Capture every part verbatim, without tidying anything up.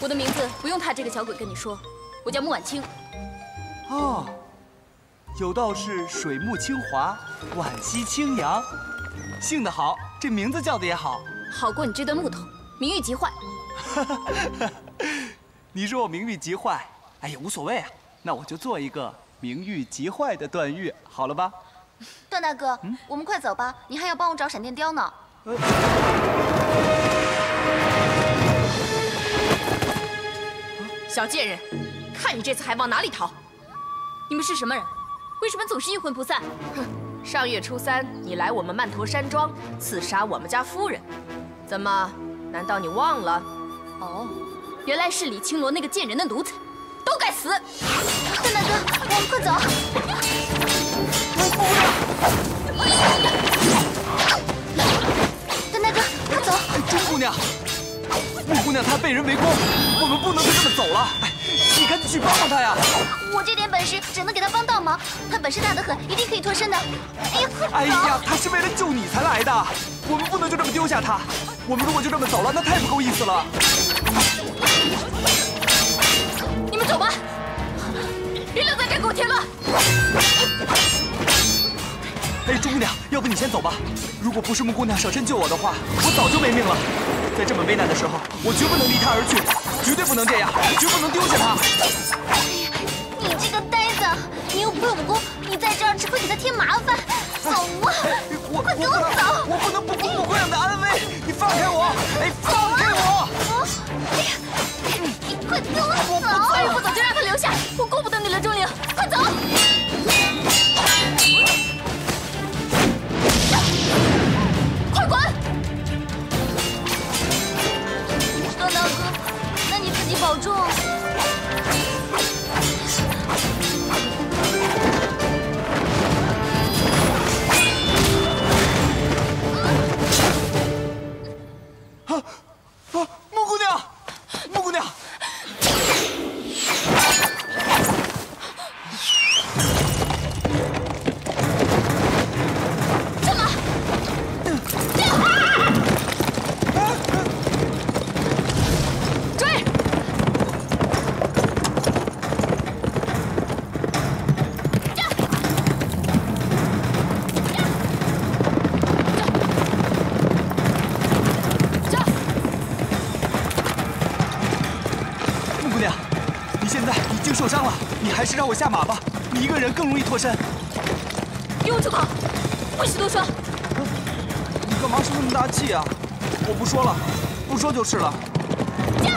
我的名字不用他这个小鬼跟你说，我叫穆婉清。哦，有道是水木清华，婉兮清扬，姓得好，这名字叫的也好，好过你这堆木头，名誉极坏。你说我名誉极坏，哎呀无所谓啊，那我就做一个名誉极坏的段誉，好了吧？段大哥，嗯、我们快走吧，你还要帮我找闪电雕呢。呃 小贱人，看你这次还往哪里逃！你们是什么人？为什么总是阴魂不散？哼！上月初三，你来我们曼陀山庄刺杀我们家夫人，怎么？难道你忘了？哦，原来是李青罗那个贱人的奴才，都该死！段大哥，我们快走！段大哥，快走！钟姑娘。 穆姑娘她被人围攻，我们不能就这么走了。哎，你赶紧去帮帮她呀！我这点本事只能给她帮倒忙，她本事大得很，一定可以脱身的。哎呀，快！哎呀，她是为了救你才来的，我们不能就这么丢下她。我们如果就这么走了，那太不够意思了。你们走吧，别留在这给我添乱。哎，钟姑娘，要不你先走吧。如果不是穆姑娘舍身救我的话，我早就没命了。 在这么危难的时候，我绝不能离他而去，绝对不能这样，绝不能丢下他。哎呀，你这个呆子，你又不会武功，你在这儿只会给他添麻烦。走啊！我快跟我走！我不能不顾穆姑娘的安危，你放开我！哎，放开我！哎呀，你快跟我走！我不走就让他留下，我顾不得你了，钟灵，快走！ 保重！啊啊！穆姑娘，穆姑娘！怎么？啊！ 受伤了，你还是让我下马吧，你一个人更容易脱身。给我住口！不许多说。你干嘛生那么大气啊？我不说了，不说就是了。驾！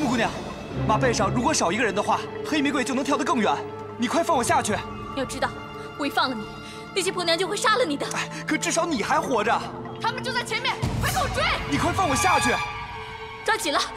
穆姑娘，马背上如果少一个人的话。 黑玫瑰就能跳得更远，你快放我下去！要知道，我一放了你，那些婆娘就会杀了你的。哎，可至少你还活着。他们就在前面，快给我追！你快放我下去！抓紧了！啊！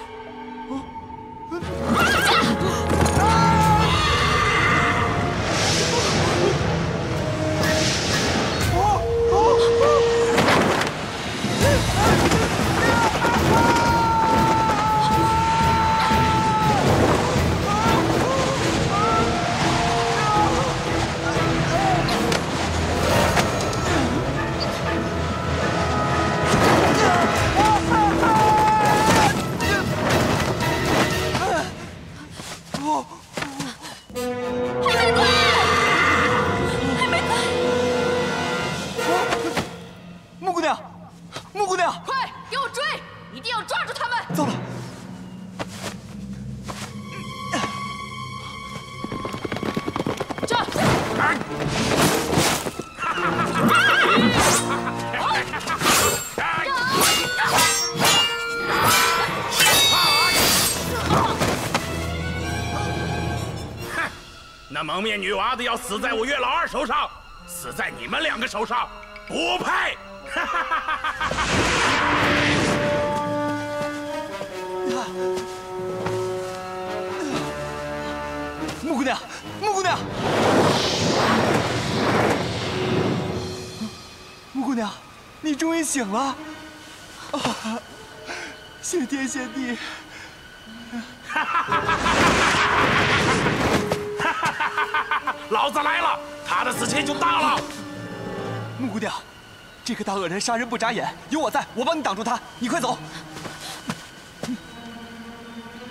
蒙面女娃子要死在我月老二手上，死在你们两个手上，不配！穆姑娘，穆姑娘，穆姑娘，你终于醒了！啊，谢天谢地！钱就大了。木姑娘，这个大恶人杀人不眨眼，有我在，我帮你挡住他，你快走。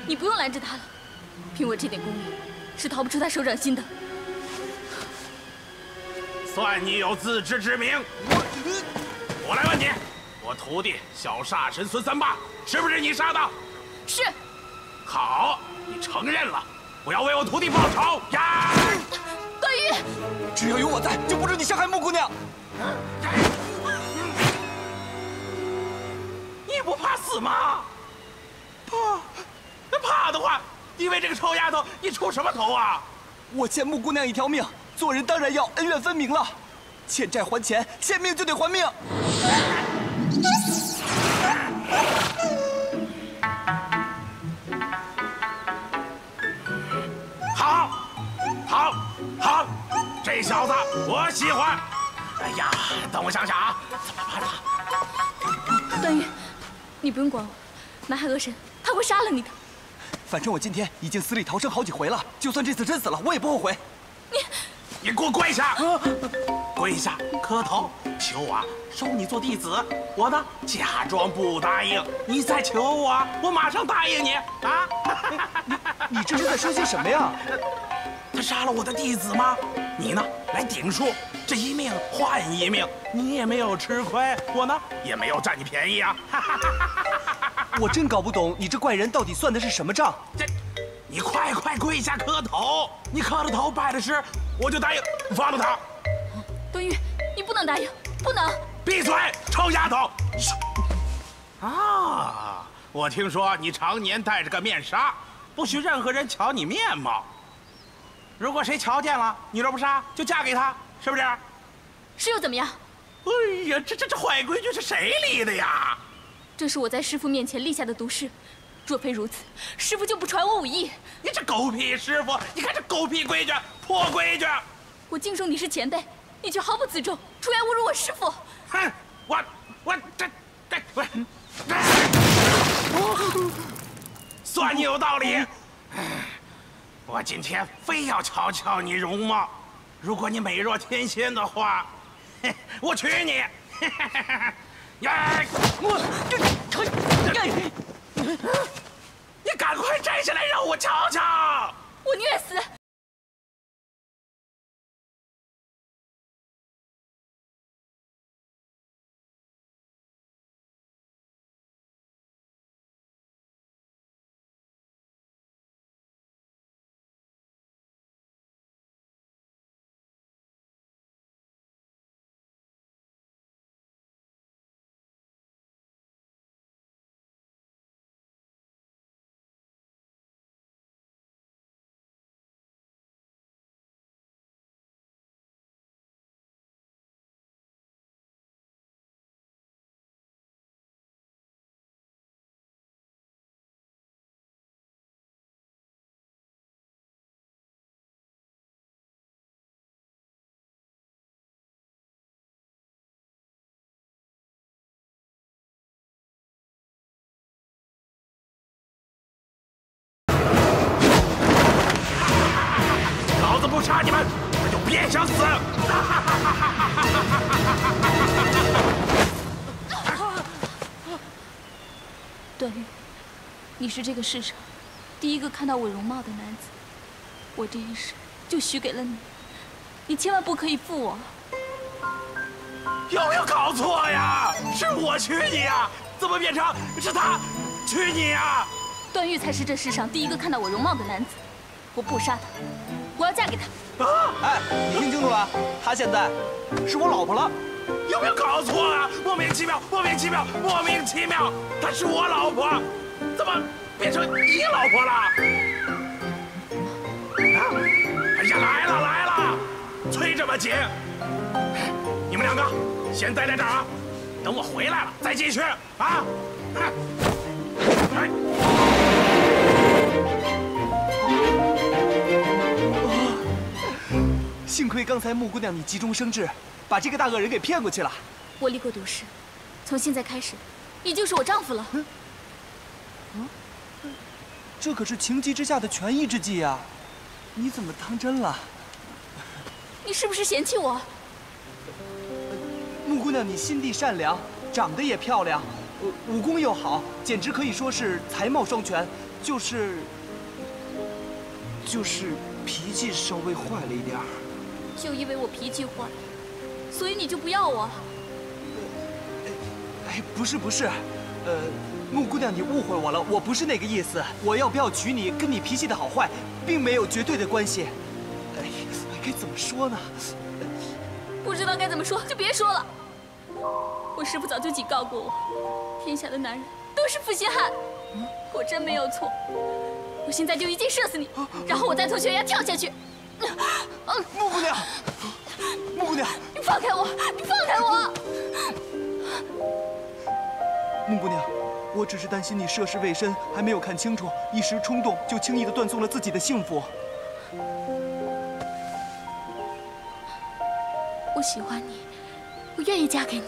你不用拦着他了，凭我这点功力，是逃不出他手掌心的。算你有自知之明。我来问你，我徒弟小煞神孙三霸是不是你杀的？是。好，你承认了。 我要为我徒弟报仇呀！段誉，只要有我在，就不准你伤害穆姑娘。你不怕死吗？怕？那怕的话，你为这个臭丫头，你出什么头啊？我欠穆姑娘一条命，做人当然要恩怨分明了。欠债还钱，欠命就得还命。这小子我喜欢。哎呀，等我想想啊，怎么办呢？段誉，你不用管我，埋害恶神，他会杀了你的。反正我今天已经死里逃生好几回了，就算这次真死了，我也不后悔。你，你给我跪下，跪下，磕头，求我收你做弟子。我呢，假装不答应，你再求我，我马上答应你啊！你你这是在说些什么呀？ 他杀了我的弟子吗？你呢？来顶数，这一命换一命，你也没有吃亏，我呢也没有占你便宜啊！我真搞不懂你这怪人到底算的是什么账？这，你快快跪下磕头！你磕了头拜了师，我就答应放了他。段誉，你不能答应，不能！闭嘴，臭丫头！啊，我听说你常年戴着个面纱，不许任何人瞧你面貌。 如果谁瞧见了，你若不杀，就嫁给他，是不是？是又怎么样？哎呀，这这这坏规矩是谁立的呀？这是我在师傅面前立下的毒誓，若非如此，师傅就不传我武艺。你这狗屁师傅！你看这狗屁规矩，破规矩！我敬重你是前辈，你却毫不自重，出言侮辱我师傅。哼，我我这这不是，算你有道理。 我今天非要瞧瞧你容貌，如果你美若天仙的话，我娶你！呀，我这这，你赶快摘下来让我瞧瞧！我宁愿死。 不杀你们，我就别想死！段誉，你是这个世上第一个看到我容貌的男子，我这一生就许给了你，你千万不可以负我。有没有搞错呀？是我娶你呀？怎么变成是他娶你呀？段誉才是这世上第一个看到我容貌的男子，我不杀他。 我要嫁给他！啊！哎，你听清楚了，她现在是我老婆了。有没有搞错啊？莫名其妙，莫名其妙，莫名其妙！她是我老婆，怎么变成你老婆了？啊！哎呀，来了来了，催这么紧！你们两个先待在这儿啊，等我回来了再进去啊！哎。 幸亏刚才穆姑娘你急中生智，把这个大恶人给骗过去了。我立过毒誓，从现在开始，你就是我丈夫了。嗯，嗯，这可是情急之下的权宜之计呀、啊，你怎么当真了？你是不是嫌弃我？穆姑娘，你心地善良，长得也漂亮，武功又好，简直可以说是才貌双全。就是，就是脾气稍微坏了一点儿。就因为我脾气坏，所以你就不要我？哎，不是不是，呃，穆姑娘，你误会我了，我不是那个意思。我要不要娶你，跟你脾气的好坏，并没有绝对的关系。 该怎么说呢？不知道该怎么说，就别说了。我师父早就警告过我，天下的男人都是负心汉。我真没有错。我现在就一箭射死你，然后我再从悬崖跳下去。穆姑娘，穆姑娘，你放开我！你放开我！穆姑娘，我只是担心你涉世未深，还没有看清楚，一时冲动就轻易地断送了自己的幸福。 我喜欢你，我愿意嫁给你。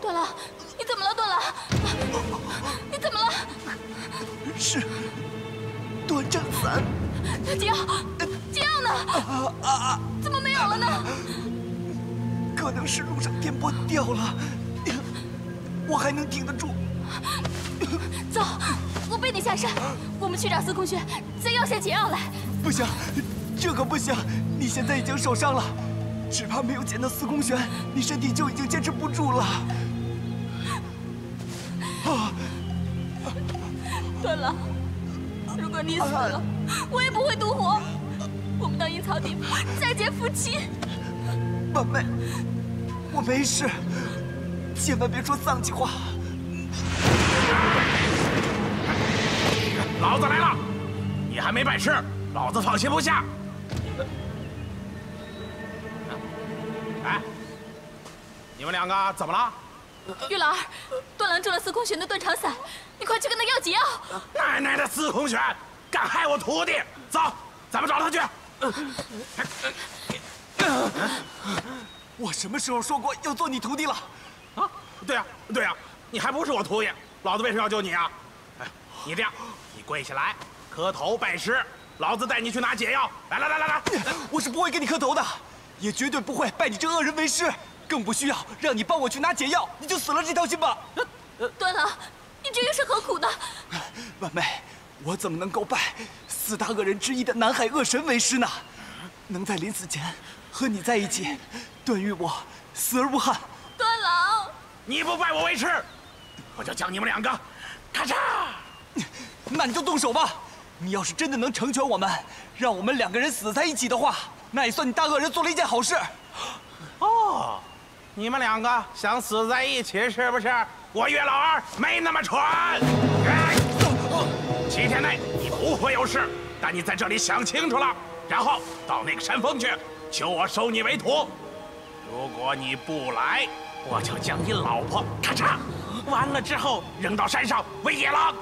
段郎，你怎么了？段郎，你怎么了？是段正凡。桀骜，桀骜呢？啊啊！ 怎么了呢？可能是路上颠簸掉了，我还能挺得住。走，我背你下山，我们去找司空轩，再要下桀骜来。不行，这可不行！你现在已经受伤了，只怕没有见到司空轩，你身体就已经坚持不住了。啊！段郎，如果你死了，我也不会独活。 我们到阴曹地府再见夫妻。我没，我没事，千万别说丧气话。老子来了，你还没白吃，老子放心不下。哎，你们两个怎么了？玉兰儿，段郎中了司空玄的断肠散，你快去跟他要解药。奶奶的司空玄，敢害我徒弟！走，咱们找他去。 我什么时候说过要做你徒弟了？啊，对呀，对呀，你还不是我徒弟，老子为什么要救你啊？哎，你这样，你跪下来磕头拜师，老子带你去拿解药。来来来来来，我是不会跟你磕头的，也绝对不会拜你这恶人为师，更不需要让你帮我去拿解药，你就死了这条心吧。段郎，你这又是何苦呢？婉妹，我怎么能够拜？ 四大恶人之一的南海恶神为师呢，能在临死前和你在一起，段誉我死而无憾。段郎，你不拜我为师，我就将你们两个咔嚓！那你就动手吧。你要是真的能成全我们，让我们两个人死在一起的话，那也算你大恶人做了一件好事。哦，你们两个想死在一起是不是？我岳老二没那么蠢。七天内。 不会有事，但你在这里想清楚了，然后到那个山峰去，求我收你为徒。如果你不来，我就将你老婆咔嚓完了之后扔到山上喂野狼。